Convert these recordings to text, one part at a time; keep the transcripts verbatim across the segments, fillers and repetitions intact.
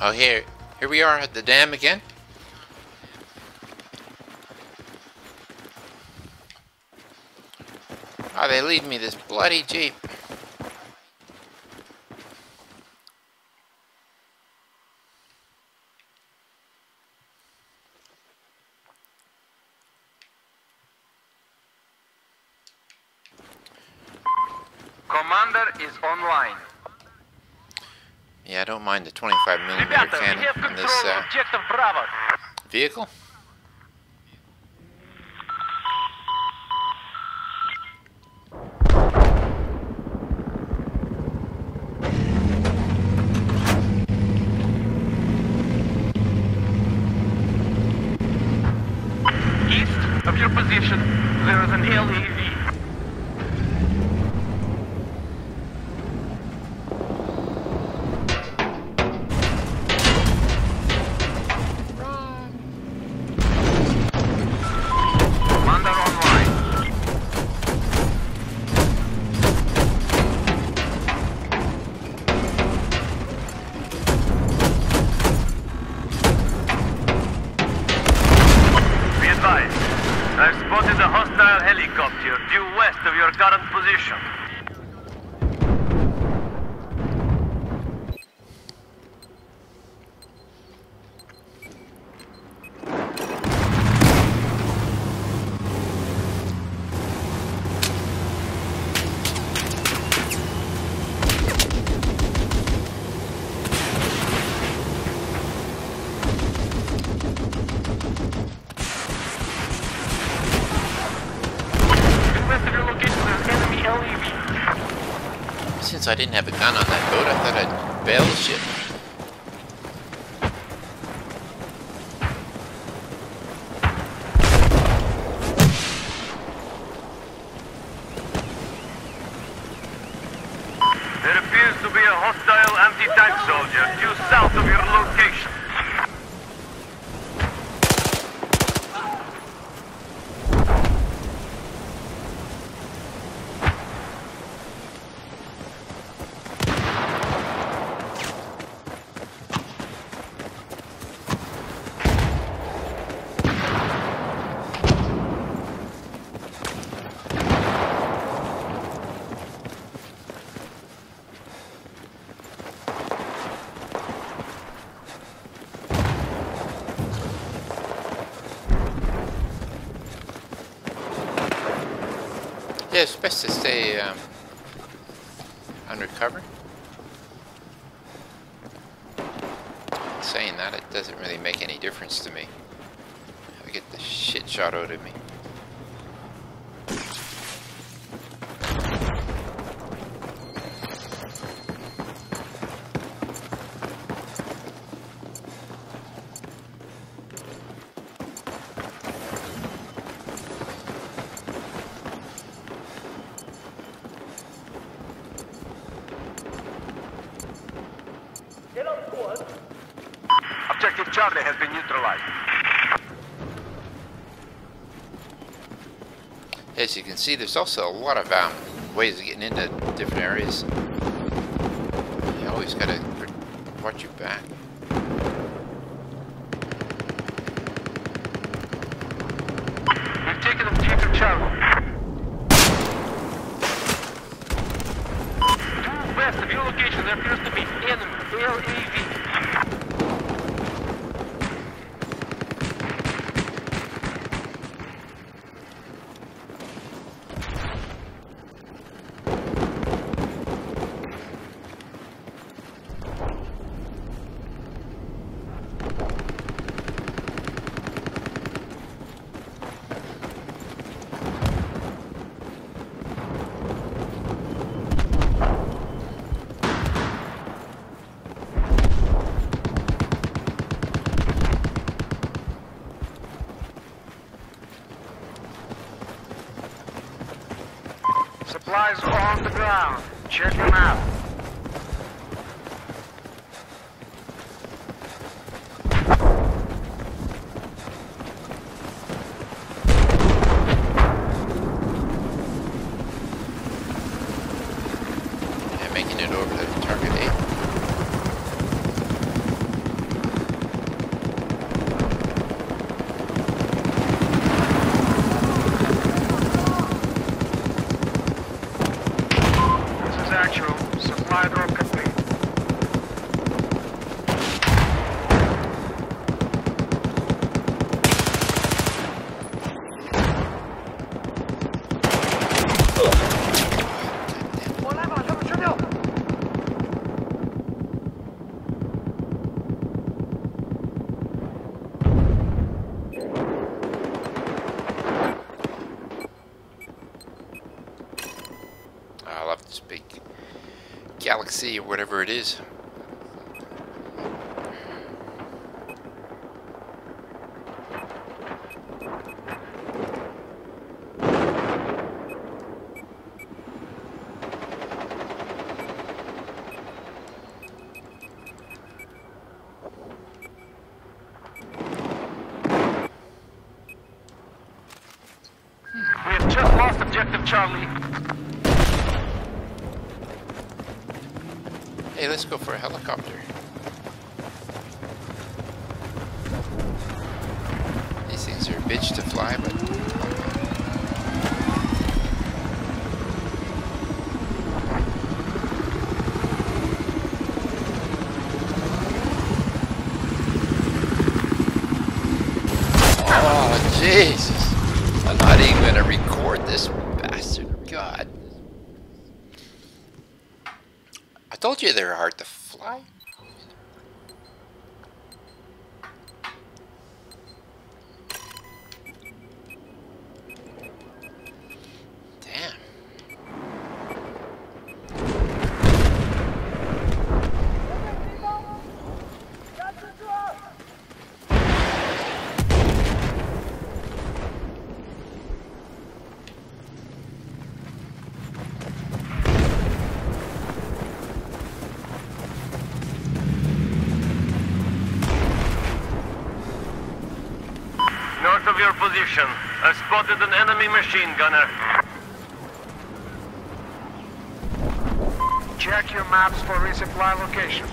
Oh, here. Here we are at the dam again. Oh, they leave me this bloody Jeep. Commander is online. Yeah, I don't mind the twenty-five millimeter cannon in this uh, vehicle. East of your position, there is an L E V. I've spotted a hostile helicopter due west of your current position. Since I didn't have a gun on that boat, I thought I'd bail the ship. There appears to be a hostile anti-tank soldier due south of your location. Yeah, it's best to stay um, under cover. Saying that, it doesn't really make any difference to me. I get the shit shot out of me. Objective Charlie has been neutralized. As you can see, there's also a lot of um, ways of getting into different areas. You always gotta watch your back. We've taken Objective Charlie. Due west of your location, there appears to be enemy L A V. Supplies on the ground. Check them out. Yeah, making it over to target eight. Black Sea or whatever it is. They're hard to fly. Damn. Your position. I spotted an enemy machine gunner. Check your maps for resupply location.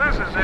This is